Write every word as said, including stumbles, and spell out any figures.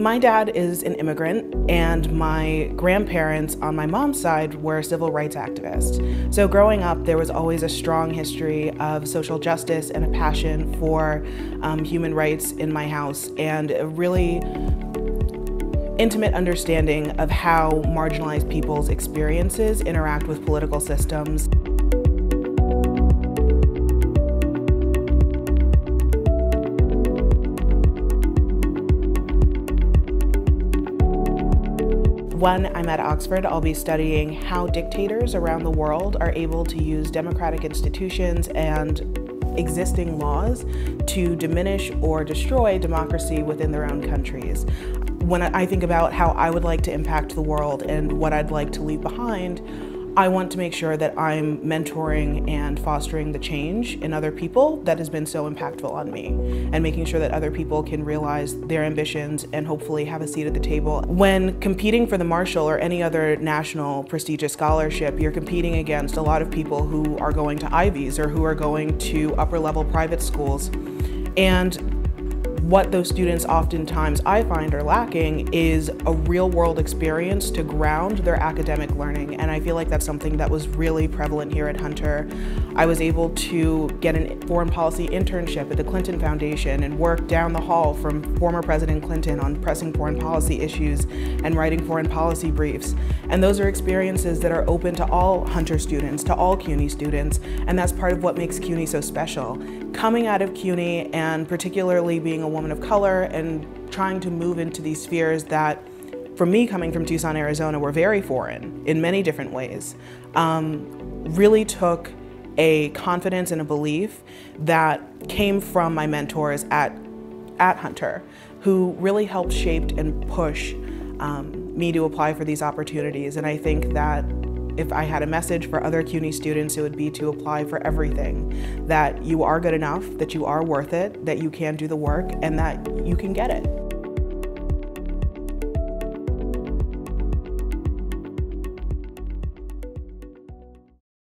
My dad is an immigrant, and my grandparents on my mom's side were civil rights activists. So growing up, there was always a strong history of social justice and a passion for um, human rights in my house, and a really intimate understanding of how marginalized people's experiences interact with political systems. When I'm at Oxford, I'll be studying how dictators around the world are able to use democratic institutions and existing laws to diminish or destroy democracy within their own countries. When I think about how I would like to impact the world and what I'd like to leave behind, I want to make sure that I'm mentoring and fostering the change in other people that has been so impactful on me, and making sure that other people can realize their ambitions and hopefully have a seat at the table. When competing for the Marshall or any other national prestigious scholarship, you're competing against a lot of people who are going to Ivies or who are going to upper-level private schools. And what those students oftentimes I find are lacking is a real-world experience to ground their academic learning, and I feel like that's something that was really prevalent here at Hunter. I was able to get a foreign policy internship at the Clinton Foundation and work down the hall from former President Clinton on pressing foreign policy issues and writing foreign policy briefs. And those are experiences that are open to all Hunter students, to all C U N Y students, and that's part of what makes C U N Y so special. Coming out of C U N Y, and particularly being a woman of color and trying to move into these spheres that, for me coming from Tucson, Arizona, were very foreign in many different ways, um, really took a confidence and a belief that came from my mentors at, at Hunter, who really helped shape and push um, me to apply for these opportunities. And I think that if I had a message for other C U N Y students, it would be to apply for everything. That you are good enough, that you are worth it, that you can do the work, and that you can get it.